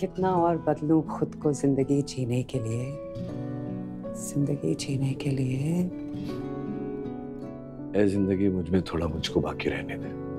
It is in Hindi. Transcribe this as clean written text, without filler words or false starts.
कितना और बदलूं खुद को जिंदगी जीने के लिए। ए जिंदगी मुझको बाकी रहने दे।